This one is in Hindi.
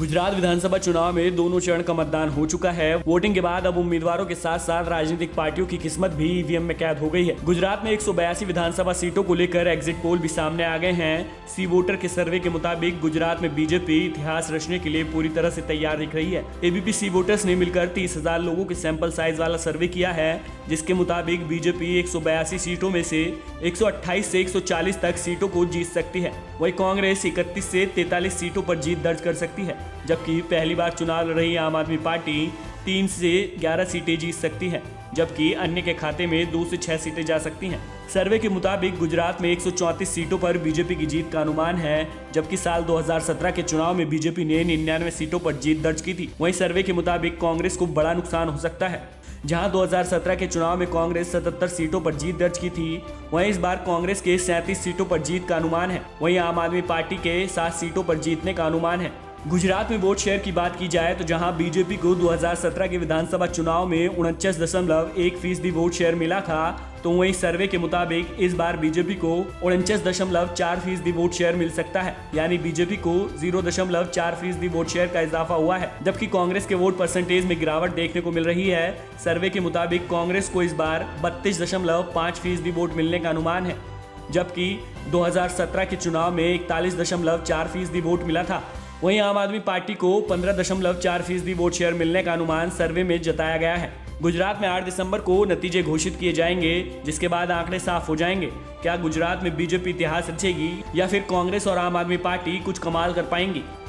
गुजरात विधानसभा चुनाव में दोनों चरण का मतदान हो चुका है। वोटिंग के बाद अब उम्मीदवारों के साथ साथ राजनीतिक पार्टियों की किस्मत भी ईवीएम में कैद हो गई है। गुजरात में 182 विधानसभा सीटों को लेकर एग्जिट पोल भी सामने आ गए हैं। सी वोटर के सर्वे के मुताबिक गुजरात में बीजेपी इतिहास रचने के लिए पूरी तरह से तैयार दिख रही है। एबीपी सी वोटर्स ने मिलकर 30,000 लोगों के सैंपल साइज वाला सर्वे किया है, जिसके मुताबिक बीजेपी 182 सीटों में से 128 से 140 तक सीटों को जीत सकती है। वही कांग्रेस 31 से 43 सीटों पर जीत दर्ज कर सकती है, जबकि पहली बार चुनाव लड़ रही आम आदमी पार्टी 3 से 11 सीटें जीत सकती है, जबकि अन्य के खाते में 2 से 6 सीटें जा सकती हैं। सर्वे के मुताबिक गुजरात में 134 सीटों पर बीजेपी की जीत का अनुमान है, जबकि साल 2017 के चुनाव में बीजेपी ने 99 सीटों पर जीत दर्ज की थी। वहीं सर्वे के मुताबिक कांग्रेस को बड़ा नुकसान हो सकता है। जहां 2017 के चुनाव में कांग्रेस 77 सीटों पर जीत दर्ज की थी, वहीं इस बार कांग्रेस के 37 सीटों पर जीत का अनुमान है। वहीं आम आदमी पार्टी के 7 सीटों पर जीतने का अनुमान है। गुजरात में वोट शेयर की बात की जाए तो जहां बीजेपी को 2017 के विधानसभा चुनाव में 49.1% वोट शेयर मिला था, तो वहीं सर्वे के मुताबिक इस बार बीजेपी को 49.4% वोट शेयर मिल सकता है, यानी बीजेपी को 0.4% वोट शेयर का इजाफा हुआ है। जबकि कांग्रेस के वोट परसेंटेज में गिरावट देखने को मिल रही है। सर्वे के मुताबिक कांग्रेस को इस बार 32.5% वोट मिलने का अनुमान है, जबकि 2017 के चुनाव में 41.4% वोट मिला था। वहीं आम आदमी पार्टी को 15.4% वोट शेयर मिलने का अनुमान सर्वे में जताया गया है। गुजरात में 8 दिसंबर को नतीजे घोषित किए जाएंगे, जिसके बाद आंकड़े साफ हो जाएंगे। क्या गुजरात में बीजेपी इतिहास रचेगी या फिर कांग्रेस और आम आदमी पार्टी कुछ कमाल कर पाएंगी?